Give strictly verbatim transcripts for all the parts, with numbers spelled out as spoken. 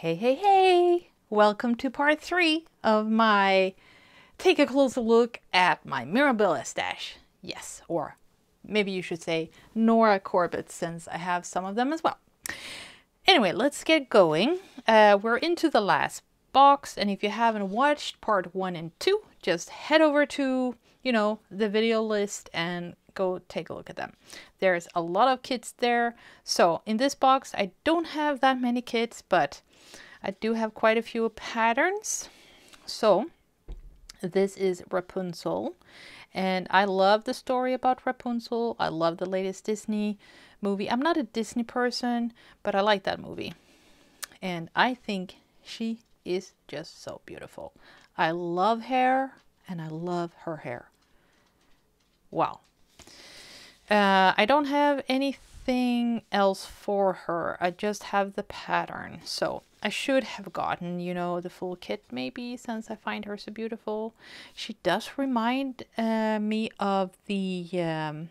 Hey, hey, hey! Welcome to part three of my take a closer look at my Mirabilia stash. Yes, or maybe you should say Nora Corbett, since I have some of them as well. Anyway, let's get going. Uh, we're into the last box, and if you haven't watched part one and two, just head over to, you know, the video list and go take a look at them. There's a lot of kits there. So in this box, I don't have that many kits, but I do have quite a few patterns. So this is Rapunzel, and I love the story about Rapunzel. I love the latest Disney movie. I'm not a Disney person, but I like that movie, and I think she is just so beautiful. I love hair, and I love her hair. Wow. Uh, I don't have anything else for her. I just have the pattern. So I should have gotten, you know, the full kit maybe, since I find her so beautiful. She does remind uh, me of the um,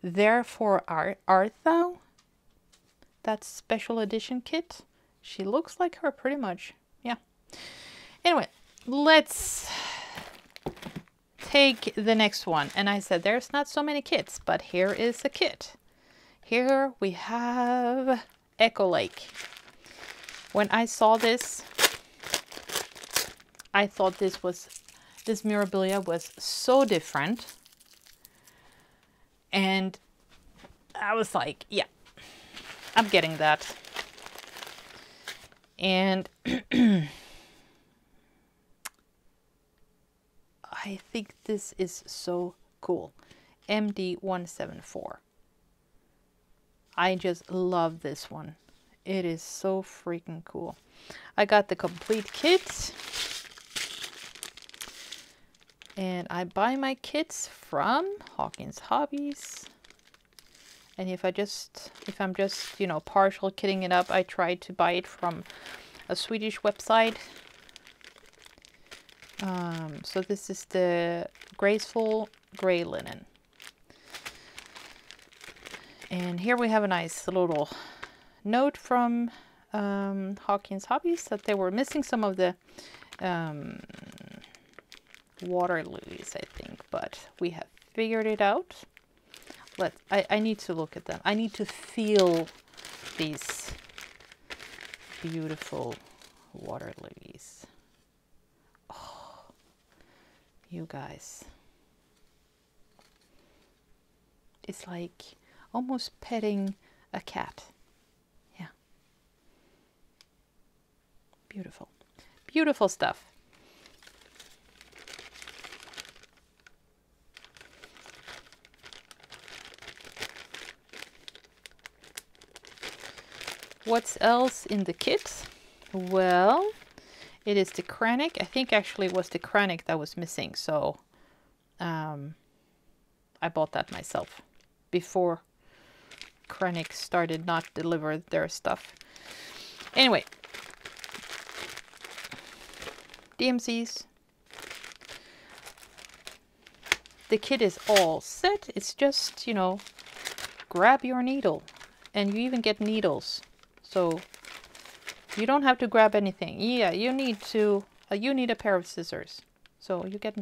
Therefore Art Art Thou, that special edition kit. She looks like her pretty much. Yeah. Anyway, let's take the next one. And I said there's not so many kits, but here is a kit. Here we have Echo Lake. When I saw this, I thought this was this Mirabilia was so different, and I was like, yeah, I'm getting that. And I think this is so cool. M D one seven four. I just love this one. It is so freaking cool. I got the complete kit. And I buy my kits from Hawkins Hobbies. And if I just, if I'm just, you know, partial kitting it up, I try to buy it from a Swedish website. Um, so this is the graceful gray linen. And here we have a nice little note from um, Hawkins Hobbies that they were missing some of the um, water lilies, I think, but we have figured it out. Let I, I need to look at them. I need to feel these beautiful water lilies. You guys, it's like almost petting a cat. Yeah, beautiful, beautiful stuff. What's else in the kit? Well, it is the Krennic. I think actually it was the Krennic that was missing, so um, I bought that myself before Krennic started not deliver their stuff. Anyway, D M Cs. The kit is all set. It's just, you know, grab your needle, and you even get needles. So you don't have to grab anything. Yeah, you need to, uh, you need a pair of scissors. So you get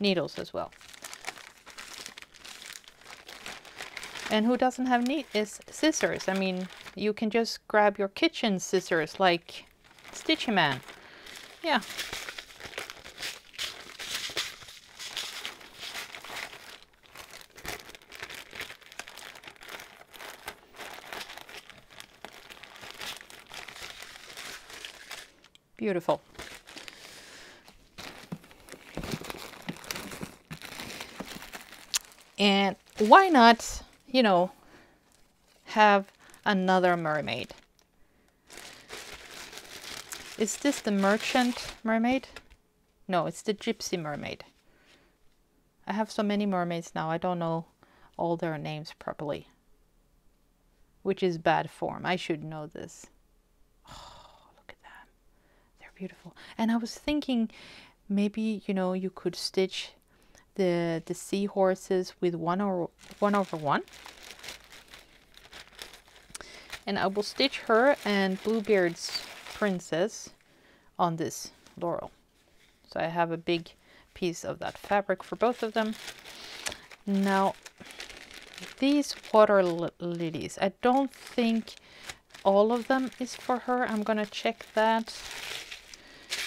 needles as well. And who doesn't have need is scissors. I mean, you can just grab your kitchen scissors like Stitchy Man. Yeah. Beautiful. And why not, you know, have another mermaid? Is this the merchant mermaid? No, it's the gypsy mermaid. I have so many mermaids now, I don't know all their names properly, which is bad form. I should know this. Beautiful. And I was thinking maybe, you know, you could stitch the the seahorses with one or one over one, and I will stitch her and Bluebeard's princess on this laurel. So I have a big piece of that fabric for both of them. Now these water lilies, I don't think all of them is for her. I'm gonna check that.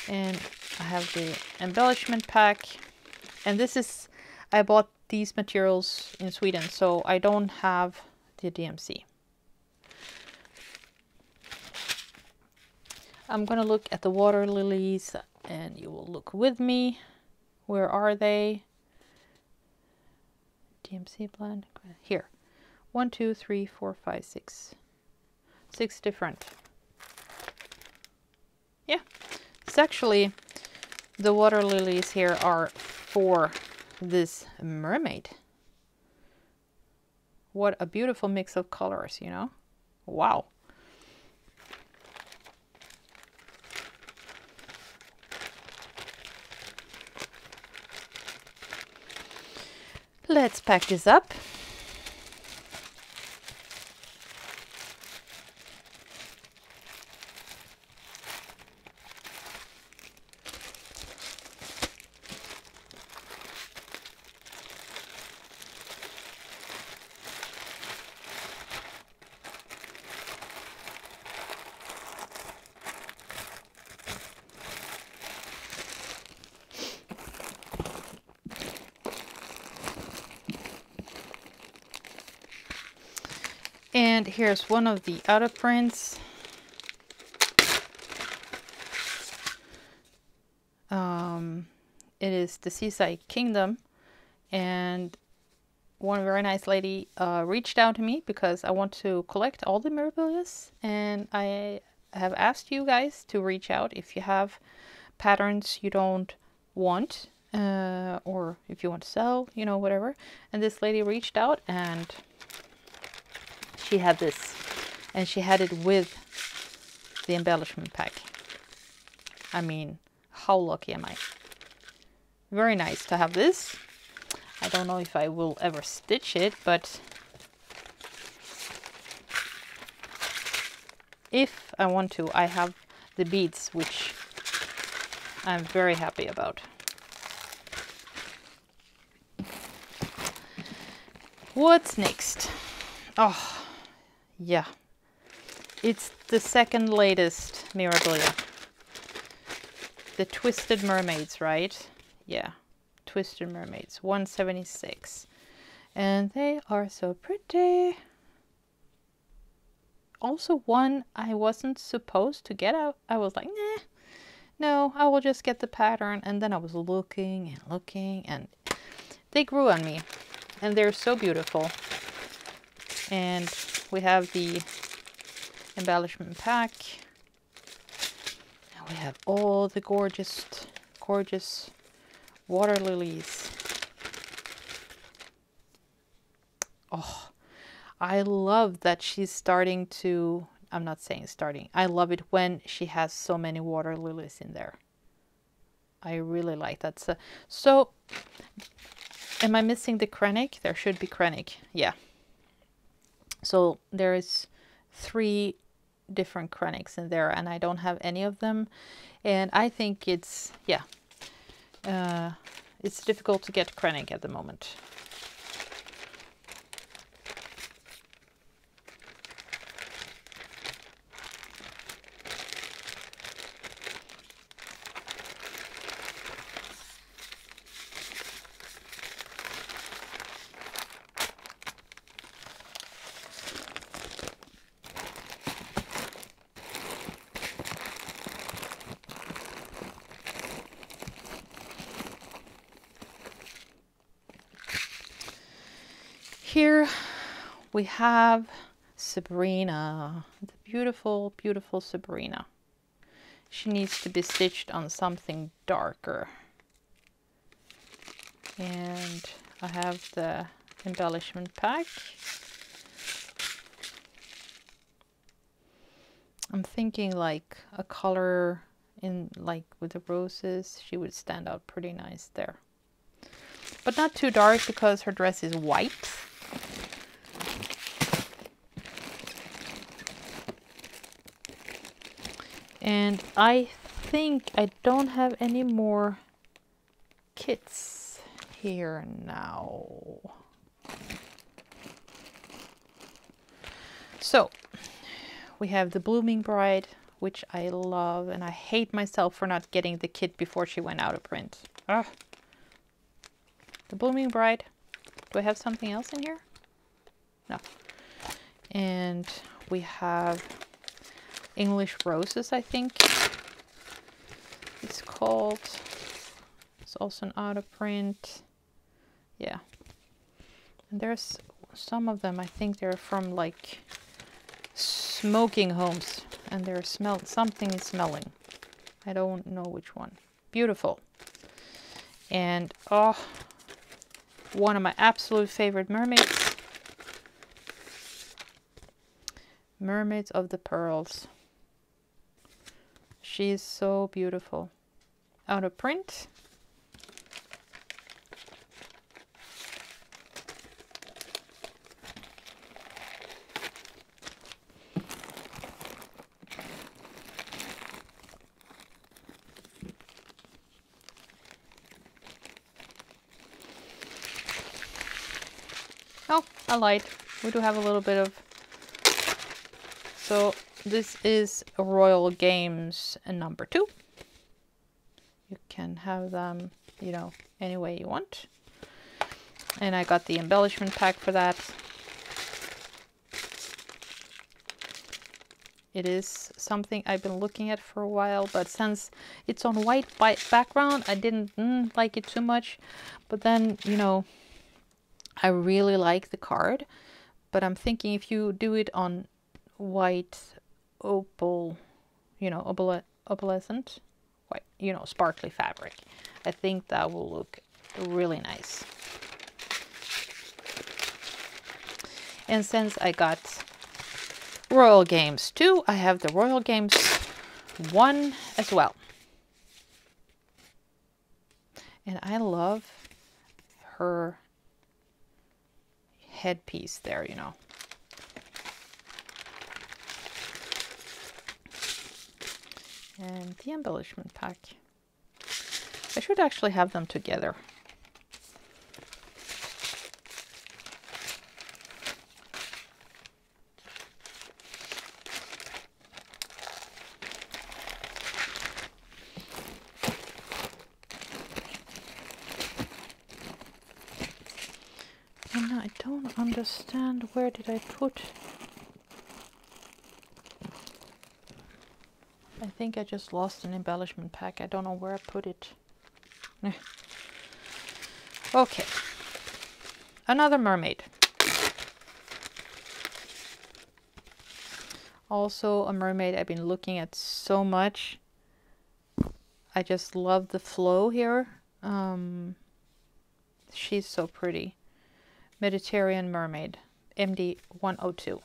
And I have the embellishment pack, and this is, I bought these materials in Sweden, so I don't have the D M C. I'm gonna look at the water lilies, and you will look with me. Where are they? D M C blend here. One, two, three, four, five, six. Six different. Yeah, it's actually the water lilies here are for this mermaid. What a beautiful mix of colors, you know? Wow. Let's pack this up. And here's one of the other prints. Um, it is the Seaside Kingdom, and one very nice lady uh, reached out to me because I want to collect all the Mirabilias, and I have asked you guys to reach out if you have patterns you don't want, uh, or if you want to sell, you know, whatever. And this lady reached out, and she had this, and she had it with the embellishment pack. I mean, how lucky am I? Very nice to have this. I don't know if I will ever stitch it, but if I want to, I have the beads, which I'm very happy about. What's next? Oh. Yeah, it's the second latest Mirabilia. The Twisted Mermaids, right? Yeah, Twisted Mermaids, one seventy-six. And they are so pretty. Also one I wasn't supposed to get out. I was like, nah, no, I will just get the pattern. And then I was looking and looking, and they grew on me. And they're so beautiful. And we have the embellishment pack. Now we have all the gorgeous, gorgeous water lilies. Oh, I love that she's starting to, I'm not saying starting, I love it when she has so many water lilies in there. I really like that. So, so am I missing the Krennic? There should be Krennic, yeah. So there is three different Krennics in there, and I don't have any of them. And I think it's, yeah, uh, it's difficult to get Krennic at the moment. Here we have Sabrina, the beautiful, beautiful Sabrina. She needs to be stitched on something darker. And I have the embellishment pack. I'm thinking like a color in like with the roses, she would stand out pretty nice there. But not too dark because her dress is white. And I think I don't have any more kits here now. So we have the Blooming Bride, which I love, and I hate myself for not getting the kit before she went out of print. Ah, the Blooming Bride. Do I have something else in here? No. And we have English Roses, I think it's called. It's also an out of print. Yeah. And there's some of them, I think they're from like smoking homes, and they're smell something is smelling. I don't know which one. Beautiful. And oh, one of my absolute favorite mermaids. Mermaids of the Pearls. She is so beautiful. Out of print. Oh, I lied. We do have a little bit of... So this is Royal Games number two. You can have them, you know, any way you want. And I got the embellishment pack for that. It is something I've been looking at for a while, but since it's on white background, I didn't mm, like it too much. But then, you know, I really like the card, but I'm thinking if you do it on white opal, you know, opal opalescent, white, you know, sparkly fabric, I think that will look really nice. And since I got Royal Games two, I have the Royal Games one as well. And I love her headpiece there, you know. And the embellishment pack. I should actually have them together. And I don't understand, where did I put... I think I just lost an embellishment pack. I don't know where I put it. Okay. Another mermaid. Also a mermaid I've been looking at so much. I just love the flow here. Um, she's so pretty. Mediterranean Mermaid. M D one oh two.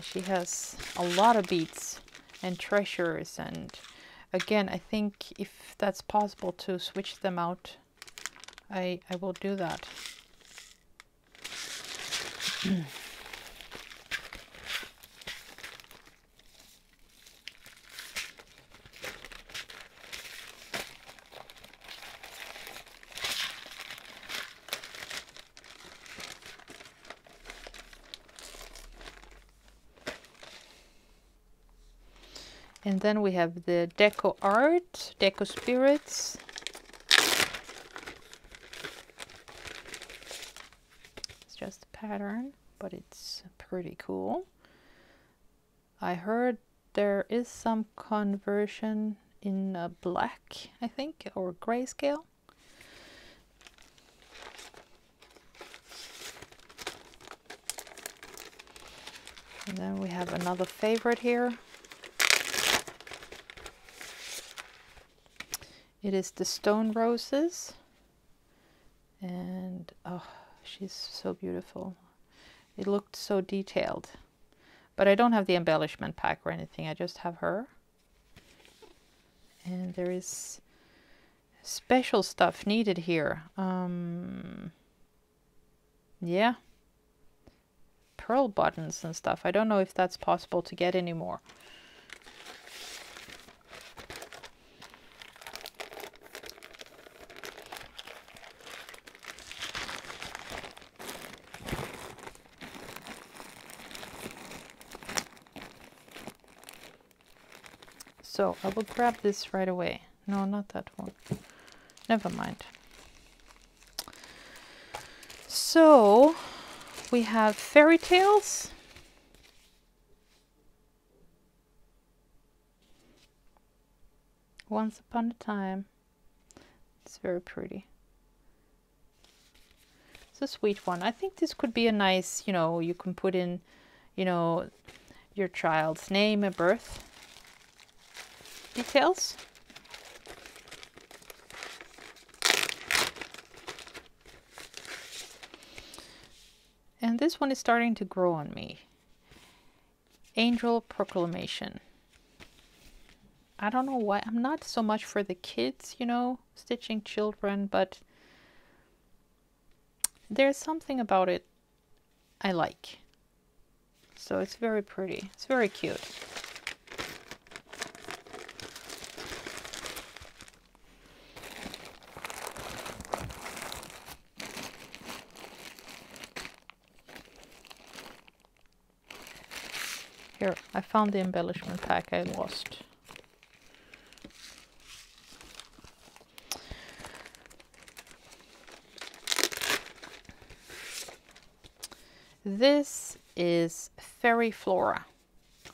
She has a lot of beads and treasures, and again, I think if that's possible to switch them out, I, I will do that. And then we have the Deco Art, Deco Spirits. It's just a pattern, but it's pretty cool. I heard there is some conversion in uh, black, I think, or grayscale. And then we have another favorite here. It is the Stone Roses, and oh, she's so beautiful. It looked so detailed, but I don't have the embellishment pack or anything. I just have her. And there is special stuff needed here. Um, yeah, pearl buttons and stuff. I don't know if that's possible to get anymore. So I will grab this right away. No, not that one. Never mind. So we have fairy tales. Once upon a time. It's very pretty. It's a sweet one. I think this could be a nice, you know, you can put in, you know, your child's name and birth details. And this one is starting to grow on me. Angel Proclamation. I don't know why. I'm not so much for the kids, you know, stitching children, but there's something about it I like. So it's very pretty. It's very cute. Here, I found the embellishment pack I lost. This is Fairy Flora. I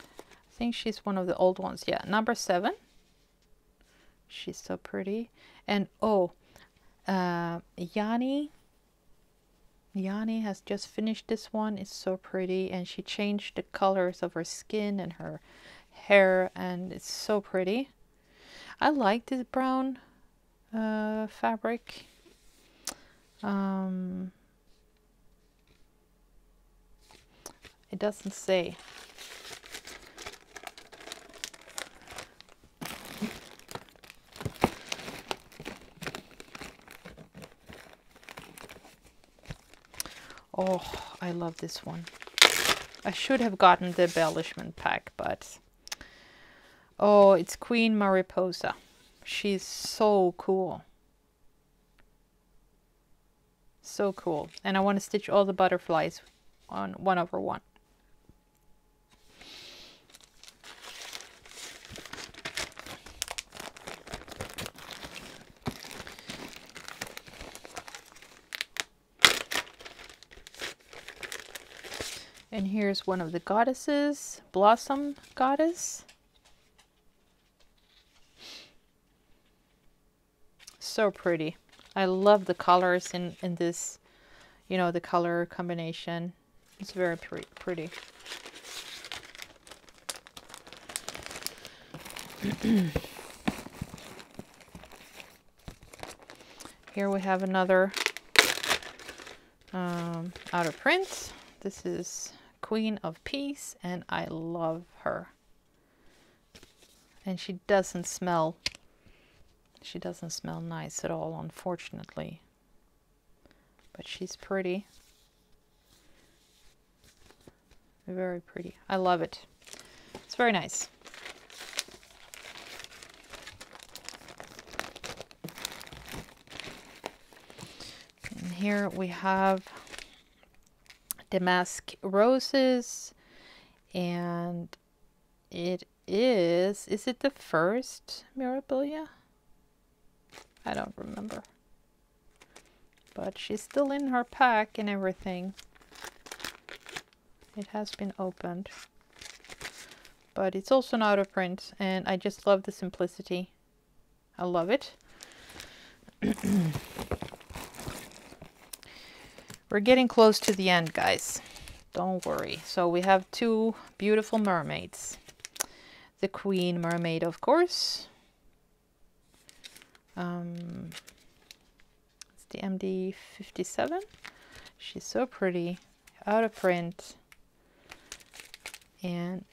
think she's one of the old ones. Yeah, number seven. She's so pretty. And oh, uh, Yanni. Yanni has just finished this one. It's so pretty, and she changed the colors of her skin and her hair, and it's so pretty. I like this brown uh, fabric. Um, it doesn't say. Oh, I love this one. I should have gotten the embellishment pack, but... Oh, it's Queen Mariposa. She's so cool. So cool. And I want to stitch all the butterflies on one over one. And here's one of the goddesses, Blossom Goddess. So pretty. I love the colors in, in this, you know, the color combination. It's very pre pretty. Here we have another um, out of print. This is Queen of Peace, and I love her. And she doesn't smell, she doesn't smell nice at all, unfortunately. But she's pretty. Very pretty. I love it. It's very nice. And here we have the Mask Roses, and it is, is it the first Mirabilia? I don't remember. But she's still in her pack and everything. It has been opened. But it's also not out of print, and I just love the simplicity. I love it. We're getting close to the end, guys. Don't worry. So we have two beautiful mermaids. The Queen Mermaid, of course. Um, it's the M D fifty-seven. She's so pretty. Out of print. And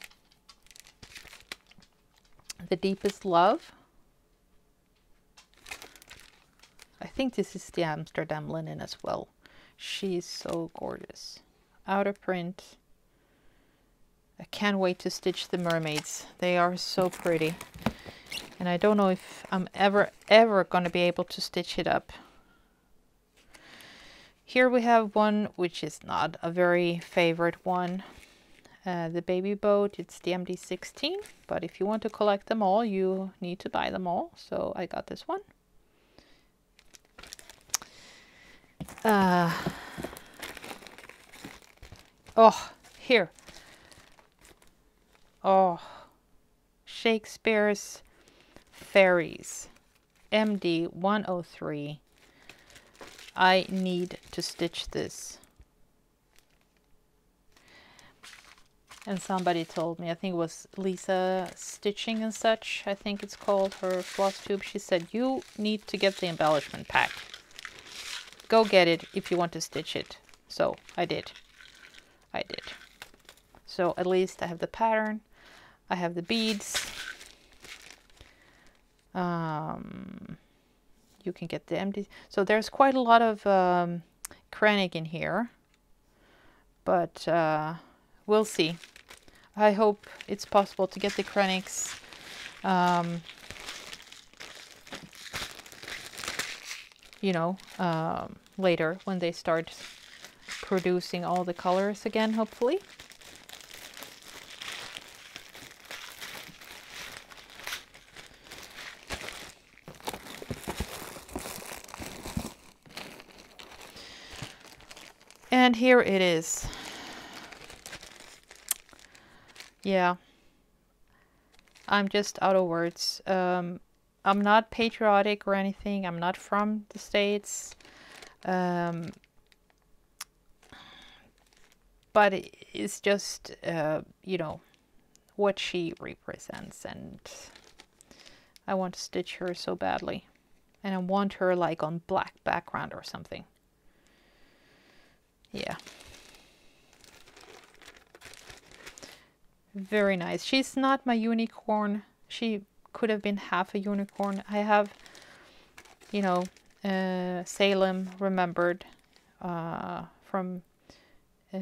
the Deepest Love. I think this is the Amsterdam Linen as well. She's so gorgeous. Out of print. I can't wait to stitch the mermaids. They are so pretty. And I don't know if I'm ever, ever going to be able to stitch it up. Here we have one which is not a very favorite one. Uh, the baby boat, it's the M D sixteen, but if you want to collect them all, you need to buy them all. So I got this one. Uh, oh, here. Oh, Shakespeare's Fairies, M D one oh three. I need to stitch this. And somebody told me, I think it was Lisa Stitching and Such, I think it's called, her floss tube. She said, you need to get the embellishment pack. Go get it if you want to stitch it. So I did. I did. So at least I have the pattern. I have the beads. Um, you can get the empty. So there's quite a lot of um, Krennic in here. But... Uh, we'll see. I hope it's possible to get the Krennics. Um, you know, um, later when they start producing all the colors again, hopefully. And here it is. Yeah, I'm just out of words. Um, I'm not patriotic or anything. I'm not from the States. Um, but it's just, uh, you know, what she represents. And I want to stitch her so badly. And I want her like on black background or something. Yeah. Very nice. She's not my unicorn. She could have been half a unicorn. I have, you know, uh, Salem remembered uh, from, uh,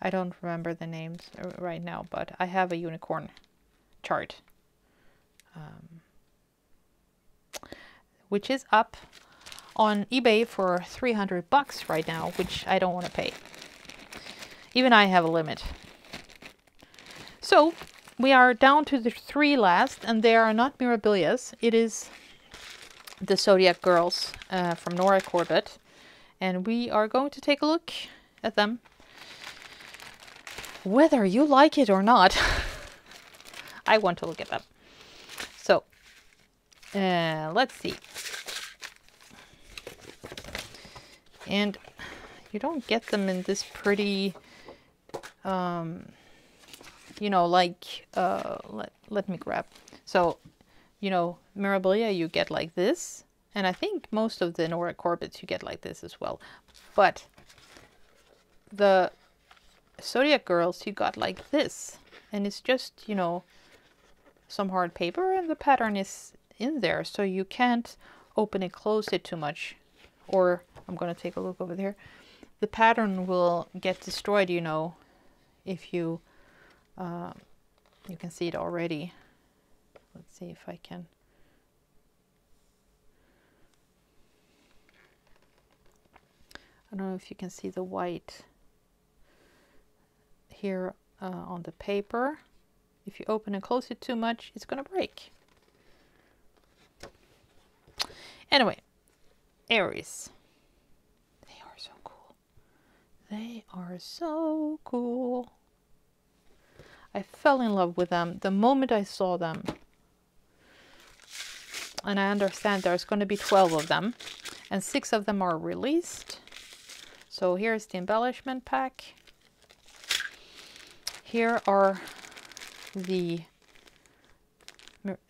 I don't remember the names right now, but I have a unicorn chart, um, which is up on eBay for three hundred bucks right now, which I don't want to pay. Even I have a limit. So we are down to the three last, and they are not Mirabilias. It is the Zodiac Girls uh, from Nora Corbett. And we are going to take a look at them, whether you like it or not. I want to look at them. So uh, let's see. And you don't get them in this pretty... Um, you know, like, uh, let, let me grab. So, you know, Mirabilia you get like this. And I think most of the Nora Corbett's you get like this as well. But the Zodiac Girls you got like this. And it's just, you know, some hard paper and the pattern is in there. So you can't open and close it too much. Or, I'm going to take a look over there. The pattern will get destroyed, you know. If you, uh, you can see it already. Let's see if I can. I don't know if you can see the white here uh, on the paper. If you open and close it too much, it's going to break. Anyway, Aries. They are so cool. They are so cool. I fell in love with them the moment I saw them. And I understand there's going to be twelve of them. And six of them are released. So here's the embellishment pack. Here are the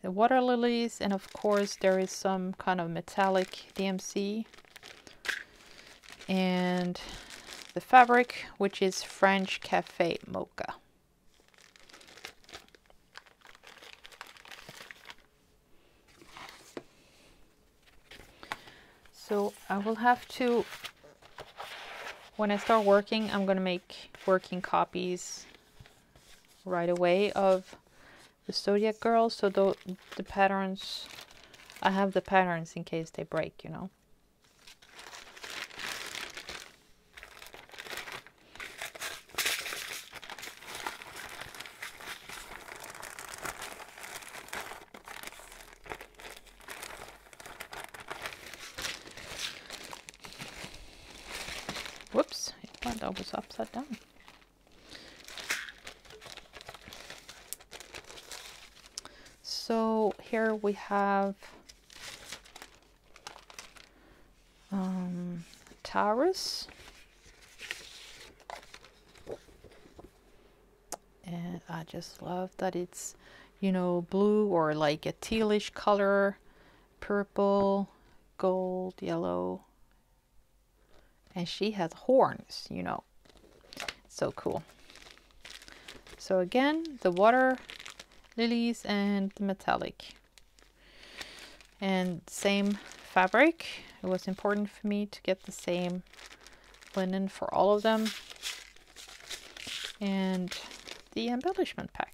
water lilies. And of course there is some kind of metallic D M C. And... the fabric, which is French Cafe Mocha. So I will have to, when I start working, I'm gonna make working copies right away of the Zodiac Girls. So the, the patterns, I have the patterns in case they break, you know. Whoops, oh, that was upside down. So here we have um, Taurus and I just love that it's, you know, blue or like a tealish color, purple, gold, yellow. And she has horns, you know, so cool. So again, the water lilies and the metallic. And same fabric. It was important for me to get the same linen for all of them. And the embellishment pack.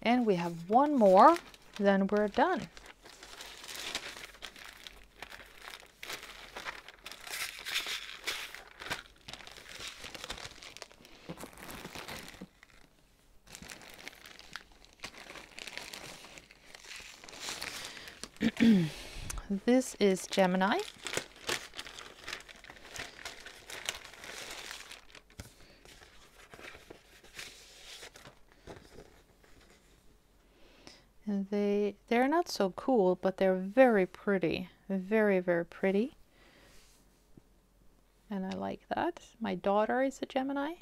And we have one more, then we're done. This is Gemini. They, they're not so cool, but they're very pretty. Very, very pretty. And I like that. My daughter is a Gemini.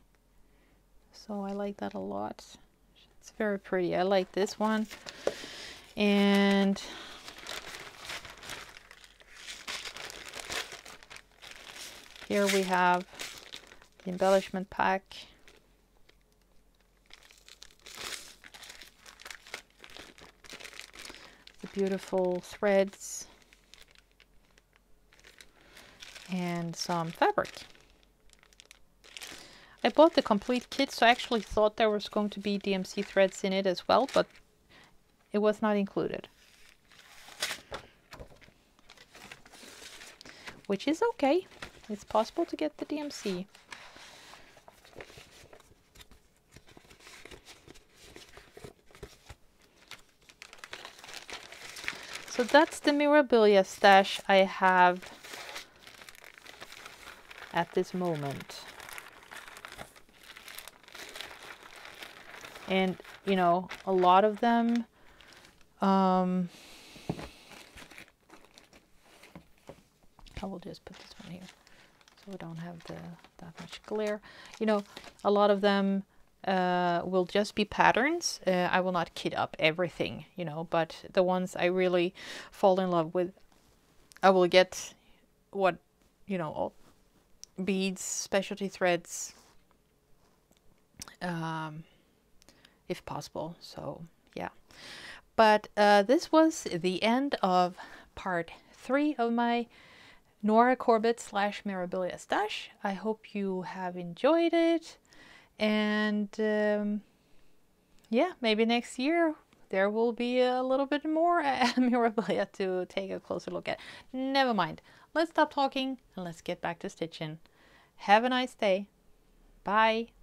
So I like that a lot. It's very pretty. I like this one. And here we have the embellishment pack. Beautiful threads and some fabric. I bought the complete kit, so I actually thought there was going to be D M C threads in it as well, but it was not included, which is okay. It's possible to get the D M C. So that's the Mirabilia stash I have at this moment. And, you know, a lot of them, um, I will just put this one here so we don't have the, that much glare. You know, a lot of them Uh, will just be patterns. Uh, I will not kit up everything, you know, but the ones I really fall in love with, I will get what, you know, all beads, specialty threads, um, if possible. So, yeah. But uh, this was the end of part three of my Nora Corbett slash Mirabilia stash. I hope you have enjoyed it. And um, yeah, maybe next year there will be a little bit more Mirabilia to take a closer look at. Never mind. Let's stop talking and let's get back to stitching. Have a nice day. Bye.